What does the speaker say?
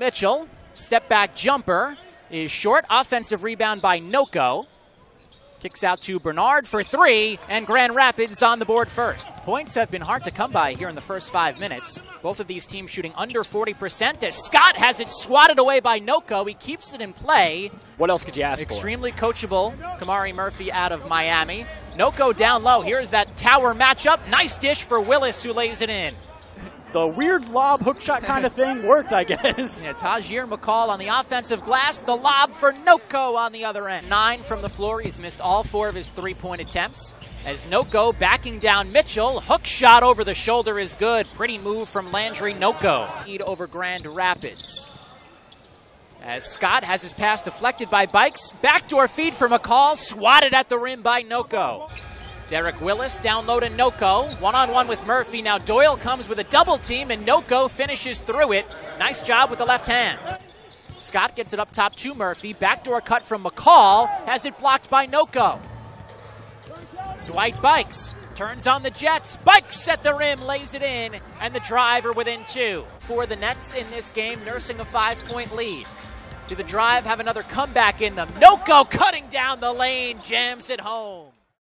Mitchell, step back jumper is short. Offensive rebound by Nnoko. Kicks out to Bernard for three, and Grand Rapids on the board first. Points have been hard to come by here in the first 5 minutes. Both of these teams shooting under 40%, as Scott has it swatted away by Nnoko. He keeps it in play. What else could you ask for? Extremely coachable. Kamari Murphy out of Miami. Nnoko down low. Here's that tower matchup. Nice dish for Willis, who lays it in. The weird lob hook shot kind of thing worked, I guess. Yeah, Tajir McCall on the offensive glass. The lob for Nnoko on the other end. 9 from the floor. He's missed all 4 of his three-point attempts. As Nnoko backing down Mitchell. Hook shot over the shoulder is good. Pretty move from Landry Nnoko. Lead over Grand Rapids. As Scott has his pass deflected by Bikes. Backdoor feed for McCall. Swatted at the rim by Nnoko. Derek Willis down low to Nnoko. One-on-one with Murphy. Now Doyle comes with a double team, and Nnoko finishes through it. Nice job with the left hand. Scott gets it up top to Murphy. Backdoor cut from McCall. Has it blocked by Nnoko. Dwight Bikes turns on the Jets. Bikes at the rim, lays it in, and the Drive are within 2. For the Nets in this game, nursing a 5-point lead. Do the Drive have another comeback in them? Nnoko cutting down the lane, jams it home.